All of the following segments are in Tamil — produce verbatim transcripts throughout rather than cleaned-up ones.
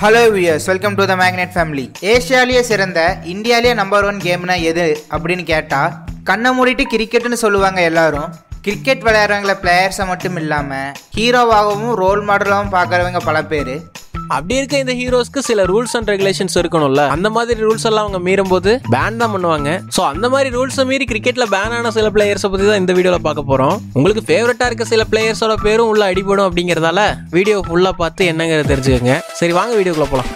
Hello viewers, welcome to the Magnet Family. ஏஷியாலயே சிறந்த இந்தியாலயே நம்பர் one கேம்னா எது அப்படினு கேட்டா கண்ண மூடிட்டு கிரிக்கெட்னு சொல்லுவாங்க எல்லாரும். கிரிக்கெட் விளையாடுறவங்க பிளேயர்ஸ் மட்டும் இல்லாம ஹீரோவாகவும் ரோல் மாடலாவும் பார்க்கறவங்க பல பேர். அப்படி இருக்க இந்த ஹீரோஸ்க்கு சில ரூல்ஸ் அண்ட் ரெகுலேஷன்ஸ் இருக்கும்ல, அந்த மாதிரி ரூல்ஸ் எல்லாம் அவங்க மீறும் போது பேன் தான் பண்ணுவாங்க. சோ அந்த மாதிரி ரூல்ஸ் மீறி கிரிக்கெட்ல பேன் ஆன சில பிளேயர்ஸ் பத்தி தான் இந்த வீடியோல பார்க்க போறோம். உங்களுக்கு ஃபேவரட்டா இருக்க சில பிளேயர்ஸோட பேரும் உள்ள அடிபடும் அப்படிங்கறதால வீடியோ ஃபுல்லா பார்த்து என்னங்கறது தெரிஞ்சுக்கங்க. சரி வாங்க வீடியோக்குள்ள போலாம்.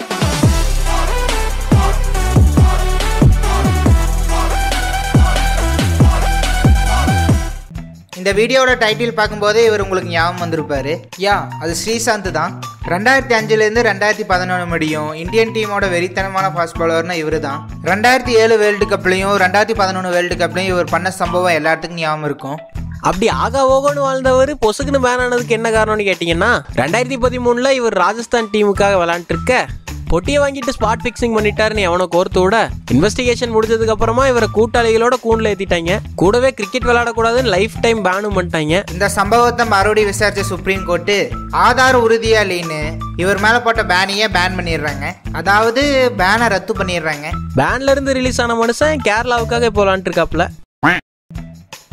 இந்த வீடியோட டைட்டில் பார்க்கும்போதே இவர் உங்களுக்கு ஞாபகம் வந்திருப்பாரு. யா அது ஸ்ரீசாந்த் தான். ரெண்டாயிரத்தி அஞ்சுலேருந்து ரெண்டாயிரத்தி பதினொன்று முடியும் இந்தியன் டீமோட வெறித்தனமான ஃபாஸ்ட் பாலர்னா இவர் தான். ரெண்டாயிரத்தி ஏழு வேர்ல்டு கப்லையும் ரெண்டாயிரத்தி பதினொன்று வேர்ல்டு கப்லையும் இவர் பண்ண சம்பவம் எல்லாத்துக்கும் ஞாபகம் இருக்கும். அப்படி ஆகா ஓகோன்னு வாழ்ந்தவர் பொசுக்குன்னு பேன் ஆனதுக்கு என்ன காரணம்னு கேட்டிங்கன்னா, ரெண்டாயிரத்தி பதிமூணுல இவர் ராஜஸ்தான் டீமுக்காக விளையாண்டுருக்க பொட்டியை வாங்கிட்டு ஸ்பாட் ஃபிக்ஸிங் பண்ணிட்டாருன்னு எவனை கோர்த்து விட இன்வெஸ்டிகேஷன் முடிஞ்சதுக்கு அப்புறமா இவரை கூட்டாளிகளோட கூண்டில் ஏற்றிட்டாங்க. கூடவே கிரிக்கெட் விளையாடக்கூடாதுன்னு லைஃப் டைம் பேனும் பண்ணிட்டாங்க. இந்த சம்பவத்தை மறுபடியும் விசாரிச்ச சுப்ரீம் கோர்ட்டு ஆதார் உறுதியா இல்லைன்னு இவர் மேல போட்ட பேனையே பேன் பண்ணிடுறாங்க. அதாவது பேனை ரத்து பண்ணிடுறாங்க. பேன்ல இருந்து ரிலீஸ் ஆன மனுஷன் கேரளாவுக்காக இப்போ விளையாண்டு இருக்காப்ல.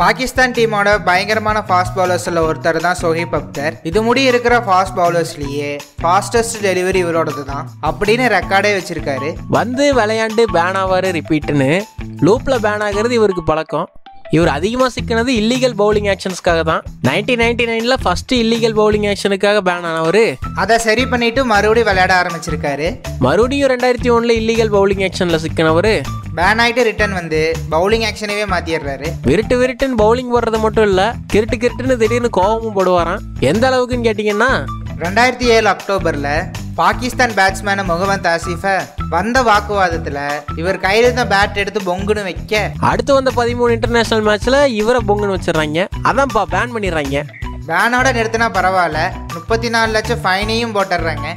பாகிஸ்தான் டீமோட பயங்கரமான ஃபாஸ்ட் பவுலர்ஸில் ஒருத்தர் தான் ஷோஹிப் அக்தர். இது முடி இருக்கிற ஃபாஸ்ட் பவுலர்ஸ்லேயே ஃபாஸ்டஸ்ட் டெலிவரி இவரோடது தான் அப்படின்னு ரெக்கார்டே வச்சிருக்காரு. வந்து விளையாண்டு பேன் ஆவாரு ரிப்பீட்டுன்னு லூப்பில் பேன் ஆகிறது இவருக்கு பழக்கம். இவர் அதிகமாக சிக்கினது இல்லீகல் பவுலிங் ஆக்ஷன்ஸ்க்காக தான். நைன்டீன் நைன்டி நைனில் ஃபஸ்ட்டு இல்லீகல் பவுலிங் ஆக்ஷனுக்காக பேன் ஆனவர் அதை சரி பண்ணிட்டு மறுபடியும் விளையாட ஆரம்பிச்சிருக்காரு. மறுபடியும் ரெண்டாயிரத்தி ஒன்றில் இல்லீகல் பவுலிங் ஆக்ஷனில் சிக்கினவர் பேன் ஆகிட்டு ரிட்டர்ன் வந்து பவுலிங் ஆக்ஷனவே மாற்றிடுறாரு. விருட்டு விருட்டுன்னு பவுலிங் போடுறது மட்டும் இல்லை, கிருட்டு கிருட்டுன்னு திடீர்னு கோபமும் போடுவாராம். எந்த அளவுக்குன்னு கேட்டிங்கன்னா, ரெண்டாயிரத்தி ஏழு அக்டோபரில் பாகிஸ்தான் பேட்ஸ்மேனை முகமது ஆசிஃபை வந்த வாக்குவாதத்தில் இவர் கையில் இருந்த பேட் எடுத்து பொங்குன்னு வைக்க, அடுத்து வந்த பதிமூணு இன்டர்நேஷனல் மேட்ச்சில் இவரை பொங்குன்னு வச்சிடறாங்க. அதான்ப்பா பேன் பண்ணிடுறாங்க. பேனோட நிறுத்தினா பரவாயில்ல, முப்பத்தி நாலு லட்சம் ஃபைனையும் போட்டுடுறாங்க.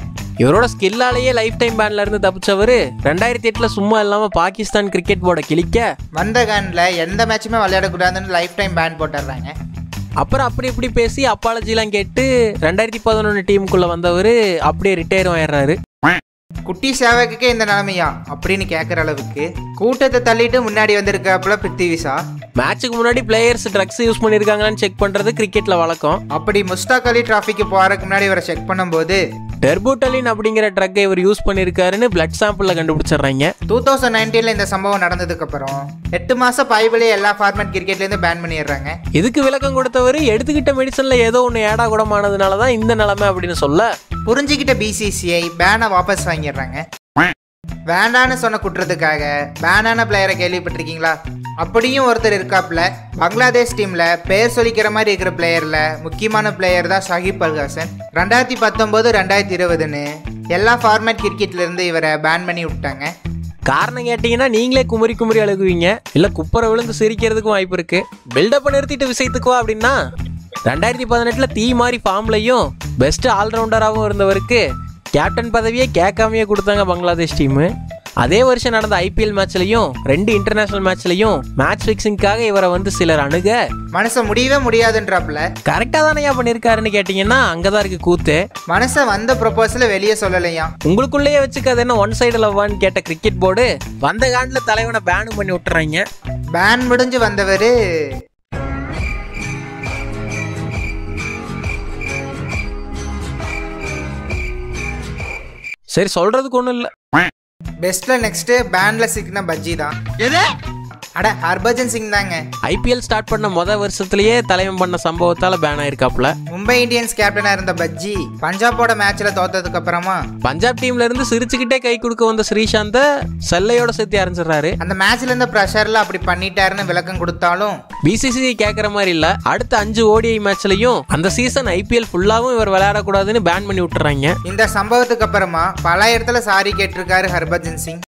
இவரோட ஸ்கில்லாலேயே லைஃப் டைம் பேன்ல இருந்து தப்பிச்சவர் ரெண்டாயிரத்தி எட்டில் சும்மா இல்லாமல் பாகிஸ்தான் கிரிக்கெட் போர்டை கிழிக்க வந்த கானில் எந்த மேட்சுமே விளையாடக்கூடாதுன்னு லைஃப் டைம் பேன் போட்டுடுறாங்க. அப்புறம் அப்படி இப்படி பேசி அப்பாலஜிலாம் கேட்டு ரெண்டாயிரத்தி பதினொன்று டீமுக்குள்ள வந்தவர் அப்படியே ரிட்டையர் ஆயிடுறாரு. குட்டி சேவகக்கே இந்த நிலைமையா அப்படின்னு கேட்குற அளவுக்கு கூட்டத்தை தள்ளிட்டு முன்னாடி வந்திருக்காப்புல பிருத்திவிசா. மேட்சுக்கு முன்னாடி பிளேயர்ஸ் ட்ரக்ஸ் யூஸ் பண்ணியிருக்காங்களான்னு செக் பண்ணுறது கிரிக்கெட்ல வழக்கம். அப்படி முஸ்தாக் அலி டிராஃபிக்கு போகிறதுக்கு முன்னாடி இவரை செக் பண்ணும்போது டெர்புட்டலின் அப்படிங்கிற ட்ரக்கை இவர் யூஸ் பண்ணியிருக்காருன்னு பிளட் சாம்பிளில் கண்டுபிடிச்சிடுறாங்க. டூ தௌசண்ட் நைன்டீனில் இந்த சம்பவம் நடந்ததுக்கப்புறம் எட்டு மாதம் பைபிளே எல்லா ஃபார்மேட் கிரிக்கெட்லேருந்து பேன் பண்ணிடுறாங்க. இதுக்கு விளக்கம் கொடுத்தவர் எடுத்துக்கிட்ட மெடிசனில் ஏதோ ஒன்று ஏடா கூடமானதுனால தான் இந்த நிலைமை அப்படின்னு சொல்ல புரிஞ்சுக்கிட்ட பிசிசிஐ பேனை வாபஸ் வாங்கிடுறாங்க. வேண்டான்னு சொன்ன குற்றத்துக்காக பேனான பிளேயரை கேள்விப்பட்டிருக்கீங்களா? அப்படியும் ஒருத்தர் இருக்காப்புல. பங்களாதேஷ் டீமில் பேர் சொல்லிக்கிற மாதிரி இருக்கிற பிளேயரில் முக்கியமான பிளேயர் தான் ஷாகிப் அல்ஹாசன். ரெண்டாயிரத்தி பத்தொம்போது ரெண்டாயிரத்தி இருபதுன்னு எல்லா ஃபார்மேட் கிரிக்கெட்லேருந்து இவரை பேன் பண்ணி விட்டாங்க. காரணம் கேட்டிங்கன்னா நீங்களே குமரி குமரி அழுகுவீங்க, இல்லை குப்பரை விழுந்து சிரிக்கிறதுக்கும் வாய்ப்பு இருக்குது. பில்டப்பை நிறுத்திட்டு விஷயத்துக்குவா அப்படின்னா, ரெண்டாயிரத்தி பதினெட்டில் தீ மாதிரி ஃபார்ம்லையும் பெஸ்ட்டு ஆல்ரவுண்டராகவும் இருந்தவருக்கு கேப்டன் பதவியே கேட்காமையே கொடுத்தாங்க பங்களாதேஷ் டீமு. அதே வருஷம் நடந்த ஐபிஎல் மேட்ச்லையும் ரெண்டு இன்டர்நேஷனல் மேட்ச்லையும் மேட்ச் ஃபிக்ஸிங்காக இவரை வந்து சிலர் அணுக மனசை முடியவே முடியாதுன்றாப்புல. கரெக்டாக தானே பண்ணியிருக்காருன்னு கேட்டிங்கன்னா அங்கேதான் இருக்குது கூத்து. மனசை வந்த ப்ரொபோசலை வெளியே சொல்லலையா, உங்களுக்குள்ளேயே வச்சுக்காது என்ன ஒன் சைடு லவ்வான்னு கேட்ட கிரிக்கெட் போர்டு வந்த காண்டில் தலைவனை பேனு பண்ணி விட்டுறாங்க. பேன் முடிஞ்சு வந்தவர் சரி சொல்றதுக்கு ஒன்றும் இல்லை. பெஸ்ட்ல நெக்ஸ்ட் பேன்ல சிக்கின பஜ்ஜி தான். எது? அட ஹர்பஜன் சிங் தாங்க. ஐபிஎல் ஸ்டார்ட் பண்ண முதல் வருஷத்துலயே தலைவன் பண்ண சம்பவத்தால பேன் ஆயிருக்காப்ல. மும்பை இந்தியன்ஸ் கேப்டனா இருந்த பஜ்ஜி பஞ்சாபோட மேட்ச்ல தோத்ததுக்கு அப்புறமா பஞ்சாப் டீம்ல இருந்து சிரிச்சுக்கிட்டே கை கொடுக்க வந்த ஸ்ரீசாந்த செல்லையோட சேர்த்து அரைஞ்சிடறாரு. அந்த மேட்ச்ல இருந்த பிரஷர்ல அப்படி பண்ணிட்டாருன்னு விளக்கம் கொடுத்தாலும் பிசிசிஐ கேட்கற மாதிரி இல்ல. அடுத்த அஞ்சு ஓடிஐ மேட்ச்லயும் அந்த சீசன் ஐபிஎல் ஃபுல்லாவும் இவர் விளையாடக்கூடாதுன்னு பேன் பண்ணி விட்டுறாங்க. இந்த சம்பவத்துக்கு அப்புறமா பல இடத்துல சாரி கேட்டிருக்காரு ஹர்பஜன் சிங்.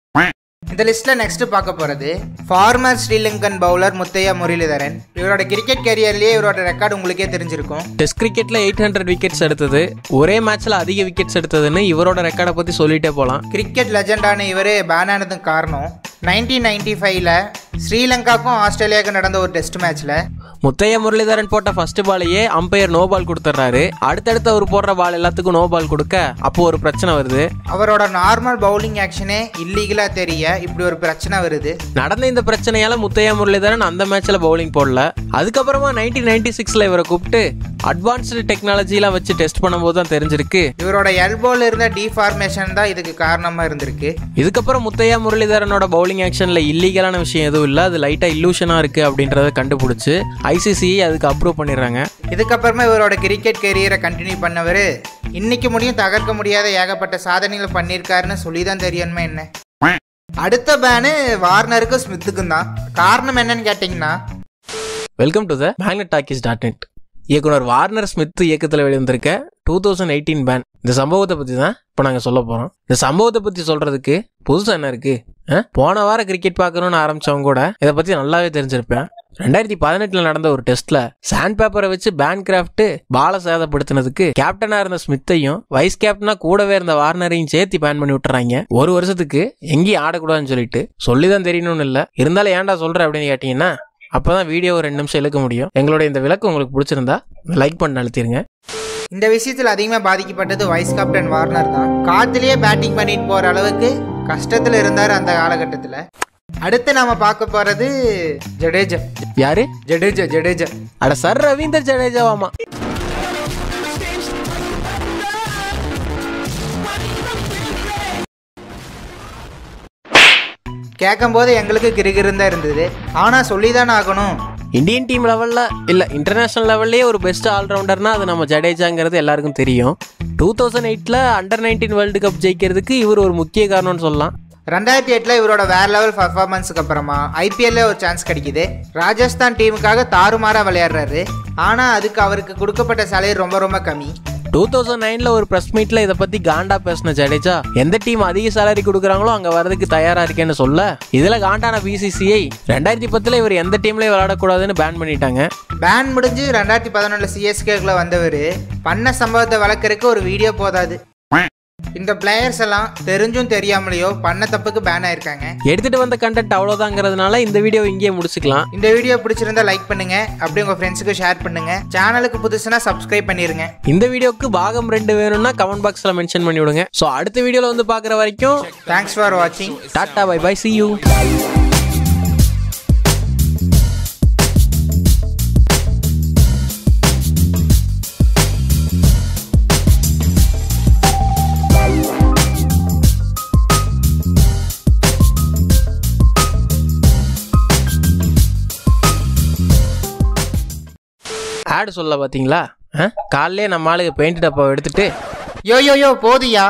இந்த லிஸ்ட்ல நெக்ஸ்ட் பார்க்க போறது former Sri Lankan bowler Muttiah Muralitharan. இவரோட கிரிக்கெட் கேரியர்லயே இவரோட ரெக்கார்டு உங்களுக்கே தெரிஞ்சிருக்கும். டெஸ்ட் கிரிக்கெட்ல எயிட் ஹண்ட்ரட் விக்கெட்ஸ் எடுத்தது, ஒரே மேட்ச்ல அதிக விக்கெட்ஸ் எடுத்ததுன்னு இவரோட ரெக்கார்டை பத்தி சொல்லிட்டே போலாம். கிரிக்கெட் லெஜெண்டான இவரே பேன் ஆனதுக்கு காரணம் nineteen ninety-five Sri Lanka and Australia test match Muthea Muril போட்ட ஃபர்ஸ்ட் பாலையே அம்பயர் நோ பால் கொடுத்துறாரு. அடுத்தடுத்து அவர் போடுற பால் எல்லாத்துக்கும் நோ பால் கொடுக்க அப்போ ஒரு பிரச்சனை வருது. அவரோட நார்மல் பவுலிங் ஆக்ஷனே இல்லீகலா தெரிய இப்படி ஒரு பிரச்சனை வருது. நடந்த இந்த பிரச்சனையால Muthea Muril அந்த மேட்ச்ல பவுலிங் போடல. அதுக்கு அப்புறமா nineteen ninety-six இவரை கூப்பிட்டு அட்வான்ஸ்டு டெக்னாலஜிலாம் வச்சு டெஸ்ட் பண்ணும்போது தான் தெரிஞ்சிருக்கு இவரோட எல்போல இருந்த டிஃபார்மேஷன் தான் இதுக்கு காரணமா இருந்திருக்கு. இதுக்கு அப்புறம் Muthea Muril பவுலிங் ஆக்ஷன்ல இல்லீகலான விஷயம் எதுவும் இல்ல. அது லைட்டா இல்லூஷனா இருக்கு அப்படின்றத கண்டுபிடிச்சு I C C I அதுக்கு அப்ரூவ் பண்ணிடுறாங்க. இதுக்கப்புறமா இவரோட கிரிக்கெட் கேரியரை கண்டினியூ பண்ணவர் இன்னைக்கு முடியும் தகர்க்க முடியாத ஏகப்பட்ட சாதனைகள் பண்ணியிருக்காருன்னு சொல்லி தான் தெரியணுமே என்ன. அடுத்த பேனு வார்னருக்கும் ஸ்மித்துக்கும் தான். காரணம் என்னன்னு கேட்டிங்கன்னா welcome to the magnet talkies dot net. இயக்குனர் வார்னர் ஸ்மித் இயக்கத்தில் வெளிவந்திருக்க டூ தௌசண்ட் எயிட்டீன் பேன் இந்த சம்பவத்தை பற்றி தான் இப்போ நாங்கள் சொல்ல போகிறோம். இந்த சம்பவத்தை பற்றி சொல்கிறதுக்கு புதுசாக என்ன இருக்குது? போன வாரம் கிரிக்கெட் பார்க்கணுன்னு ஆரம்பித்தவங்க கூட இதை பற்றி நல்லாவே தெரிஞ்சிருப்பேன். ரெண்டாயிரத்தி பதினெட்டுல நடந்த ஒரு டெஸ்ட்ல சாண்ட் பேப்பரை வச்சு பேன் கிராஃப்ட் பாலை சேதப்படுத்தினதுக்கு கேப்டனா இருந்த ஸ்மித்தையும் வைஸ் கேப்டனா கூடவே இருந்த வார்னரையும் சேர்த்து பேன் பண்ணி விட்டுறாங்க. ஒரு வருஷத்துக்கு எங்கேயும் ஆடக்கூடாதுன்னு சொல்லிட்டு சொல்லிதான் தெரியணும்னு இல்லை. இருந்தாலும் ஏன்டா சொல்ற அப்படின்னு கேட்டீங்கன்னா அப்பதான் வீடியோ ஒரு ரெண்டு நிமிஷம் இழுக்க முடியும். எங்களுடைய இந்த விளக்கம் உங்களுக்கு பிடிச்சிருந்தா லைக் பண்ணி அழுத்திருங்க. இந்த விஷயத்துல அதிகமா பாதிக்கப்பட்டது வைஸ் கேப்டன் வார்னர் தான். காத்திலேயே பேட்டிங் பண்ணிட்டு போற அளவுக்கு கஷ்டத்துல இருந்தாரு அந்த காலகட்டத்துல. அடுத்து நாம பார்க்க போறது ஜடேஜா. யாரு? ஜடேஜா. ஜடேஜா அட சர் ரவீந்தர் ஜடேஜாவாமா. கேட்கும் போது எங்களுக்கு கிரிகிருந்தா இருந்தது. ஆனா சொல்லிதான் ஆகணும், இந்தியன் டீம் லெவல்ல இல்ல இன்டர்நேஷனல் லெவல்லே ஒரு பெஸ்ட் ஆல்ரவுண்டர்னா அது நம்ம ஜடேஜாங்கிறது எல்லாருக்கும் தெரியும். டூ தௌசண்ட் எயிட்ல அண்டர் நைன்டீன் வேர்ல்டு கப் ஜெயிக்கிறதுக்கு இவர் ஒரு முக்கிய காரணம்னு சொல்லலாம். ரெண்டாயிரத்தி எட்டில் இவரோட வேற லெவல் பர்ஃபார்மன்ஸுக்கு அப்புறமா ஐபிஎல்ல ஒரு சான்ஸ் கிடைக்குது. ராஜஸ்தான் டீமுக்காக தாறுமாறாக விளையாடுறாரு. ஆனால் அதுக்கு அவருக்கு கொடுக்கப்பட்ட சேலரி ரொம்ப ரொம்ப கம்மி. டூ தௌசண்ட் நைனில் ஒரு ப்ரெஸ் மீட்டில் இதை பற்றி காண்டா பேசின ஜடேஜா எந்த டீம் அதிக சேலரி கொடுக்குறாங்களோ அங்கே வரதுக்கு தயாராக இருக்கேன்னு சொல்ல இதில் காண்டான B C C I ரெண்டாயிரத்தி பத்தில் இவர் எந்த டீம்லேயும் விளையாடக்கூடாதுன்னு பேன் பண்ணிட்டாங்க. பேன் முடிஞ்சு ரெண்டாயிரத்தி பதினொன்றில் C S K-க்குள்ள வந்தவர் பண்ண சம்பவத்தை வளர்க்குறதுக்கு ஒரு வீடியோ போதாது. இந்த பிளேயர்ஸ் எல்லாம் தெரிஞ்சும் தெரியாமலையோ பண்ண தப்புக்கு பேன் ஆயிருக்காங்க. எடுத்துட்டு வந்த கண்டென்ட் அவ்வளவுதாங்கிறதுனால இந்த வீடியோ இங்கேயே முடிச்சுக்கலாம். இந்த வீடியோ பிடிச்சிருந்தா லைக் பண்ணுங்க, அப்படியே உங்க ஃப்ரெண்ட்ஸுக்கு ஷேர் பண்ணுங்க. சேனலுக்கு புதுசுனா சப்ஸ்கிரைப் பண்ணிருங்க. இந்த வீடியோக்கு பாகம் ரெண்டு வேணும்னா கமெண்ட் பாக்ஸ்ல மென்ஷன் பண்ணி விடுங்க. சோ அடுத்த வீடியோல வந்து பாக்குற வரைக்கும் தேங்க்ஸ் ஃபார் வாட்சிங். Tata bye bye see you. ஆடு சொல்ல பார்த்தீங்களா? காலையிலே நம்ம ஆளுக்கு பெயிண்ட் டப்பாவை எடுத்துட்டு யோ யோ யோ போதியா